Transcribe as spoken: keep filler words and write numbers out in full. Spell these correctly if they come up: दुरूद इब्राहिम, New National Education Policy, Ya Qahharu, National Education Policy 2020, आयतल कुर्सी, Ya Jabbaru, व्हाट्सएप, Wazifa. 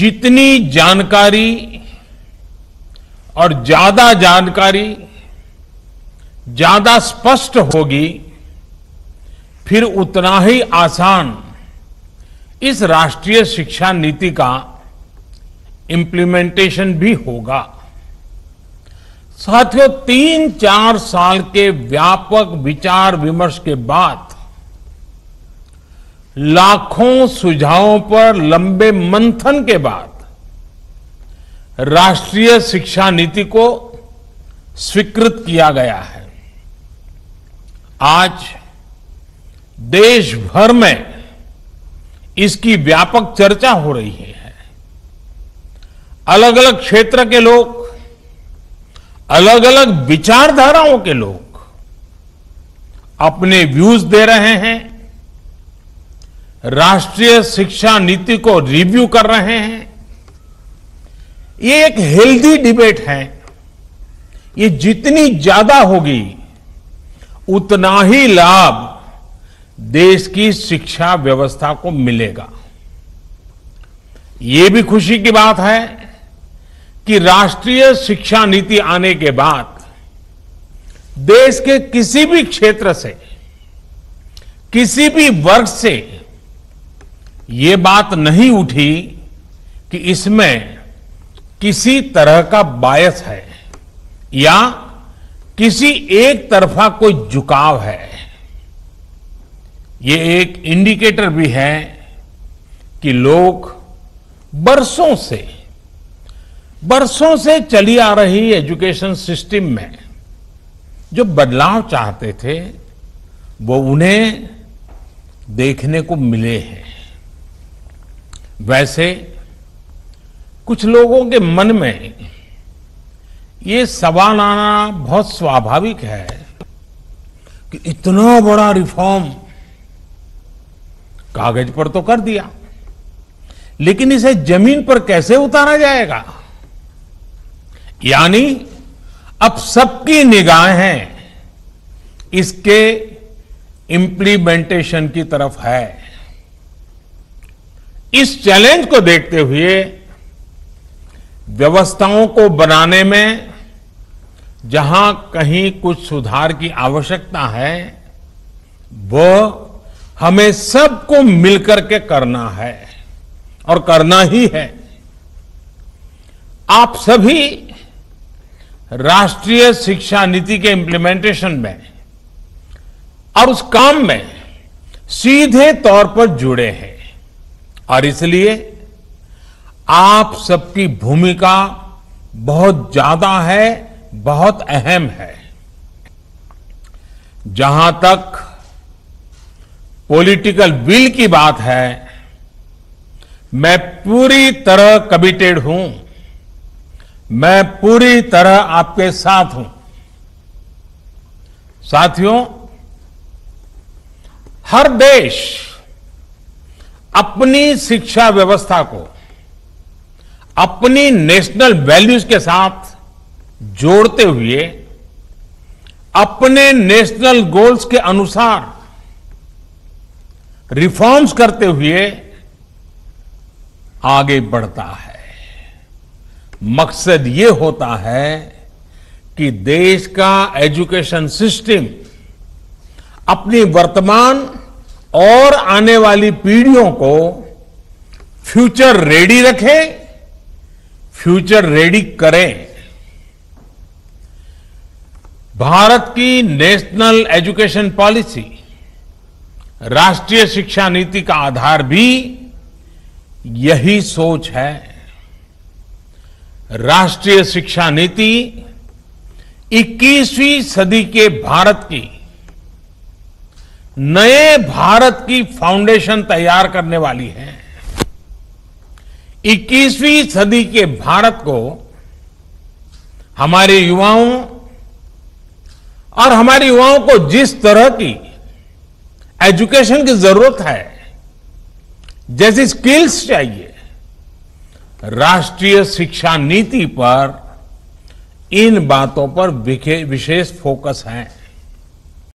जितनी जानकारी और ज्यादा जानकारी ज्यादा स्पष्ट होगी, फिर उतना ही आसान इस राष्ट्रीय शिक्षा नीति का इम्प्लीमेंटेशन भी होगा। साथियों, तीन चार साल के व्यापक विचार विमर्श के बाद लाखों सुझावों पर लंबे मंथन के बाद राष्ट्रीय शिक्षा नीति को स्वीकृत किया गया है। आज देश भर में इसकी व्यापक चर्चा हो रही है। अलग अलग क्षेत्र के लोग, अलग अलग विचारधाराओं के लोग अपने व्यूज दे रहे हैं, राष्ट्रीय शिक्षा नीति को रिव्यू कर रहे हैं। ये एक हेल्दी डिबेट है। ये जितनी ज्यादा होगी उतना ही लाभ देश की शिक्षा व्यवस्था को मिलेगा। ये भी खुशी की बात है कि राष्ट्रीय शिक्षा नीति आने के बाद देश के किसी भी क्षेत्र से, किसी भी वर्ग से ये बात नहीं उठी कि इसमें किसी तरह का बायस है या किसी एक तरफा कोई झुकाव है। ये एक इंडिकेटर भी है कि लोग बरसों से बरसों से चली आ रही एजुकेशन सिस्टम में जो बदलाव चाहते थे वो उन्हें देखने को मिले हैं। वैसे कुछ लोगों के मन में ये सवाल आना बहुत स्वाभाविक है कि इतना बड़ा रिफॉर्म कागज पर तो कर दिया, लेकिन इसे जमीन पर कैसे उतारा जाएगा। यानी अब सबकी निगाहें इसके इम्प्लीमेंटेशन की तरफ है। इस चैलेंज को देखते हुए व्यवस्थाओं को बनाने में जहां कहीं कुछ सुधार की आवश्यकता है, वो हमें सबको मिलकर के करना है और करना ही है। आप सभी राष्ट्रीय शिक्षा नीति के इम्प्लीमेंटेशन में और उस काम में सीधे तौर पर जुड़े हैं और इसलिए आप सबकी भूमिका बहुत ज्यादा है, बहुत अहम है। जहां तक पॉलिटिकल विल की बात है, मैं पूरी तरह कमिटेड हूं, मैं पूरी तरह आपके साथ हूं। साथियों, हर देश अपनी शिक्षा व्यवस्था को अपनी नेशनल वैल्यूज के साथ जोड़ते हुए अपने नेशनल गोल्स के अनुसार रिफॉर्म्स करते हुए आगे बढ़ता है। मकसद ये होता है कि देश का एजुकेशन सिस्टम अपनी वर्तमान और आने वाली पीढ़ियों को फ्यूचर रेडी रखे, फ्यूचर रेडी करें। भारत की नेशनल एजुकेशन पॉलिसी, राष्ट्रीय शिक्षा नीति का आधार भी यही सोच है। राष्ट्रीय शिक्षा नीति इक्कीसवीं सदी के भारत की, नए भारत की फाउंडेशन तैयार करने वाली है। इक्कीसवीं सदी के भारत को हमारे युवाओं और हमारे युवाओं को जिस तरह की एजुकेशन की जरूरत है, जैसी स्किल्स चाहिए, राष्ट्रीय शिक्षा नीति पर इन बातों पर विशेष फोकस है।